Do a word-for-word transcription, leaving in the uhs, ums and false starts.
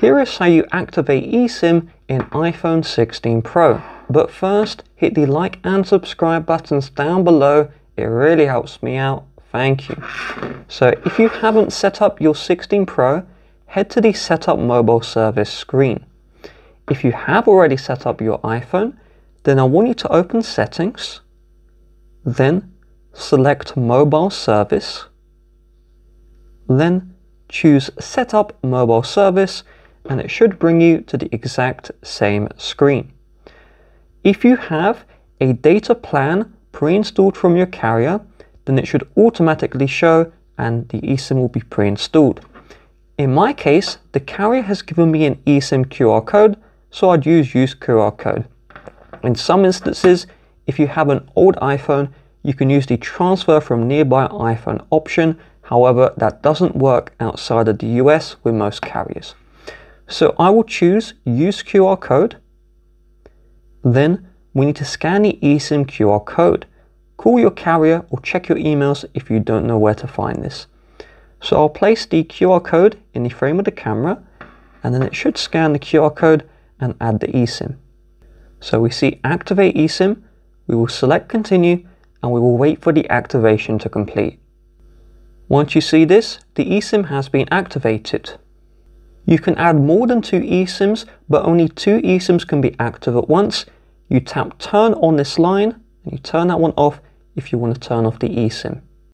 Here is how you activate eSIM in iPhone sixteen Pro. But first, hit the like and subscribe buttons down below. It really helps me out. Thank you. So if you haven't set up your sixteen Pro, head to the Setup Mobile Service screen. If you have already set up your iPhone, then I want you to open Settings, then select Mobile Service, then choose Setup Mobile Service, and it should bring you to the exact same screen. If you have a data plan pre-installed from your carrier, then it should automatically show and the eSIM will be pre-installed. In my case, the carrier has given me an eSIM Q R code, so I'd use use Q R code. In some instances, if you have an old iPhone, you can use the transfer from nearby iPhone option. However, that doesn't work outside of the U S with most carriers. So I will choose use Q R code. Then we need to scan the eSIM Q R code. Call your carrier or check your emails if you don't know where to find this. So I'll place the Q R code in the frame of the camera, and then it should scan the Q R code and add the eSIM. So we see activate eSIM, we will select continue, and we will wait for the activation to complete. Once you see this, the eSIM has been activated. You can add more than two eSIMs, but only two eSIMs can be active at once. You tap turn on this line, and you turn that one off if you want to turn off the eSIM.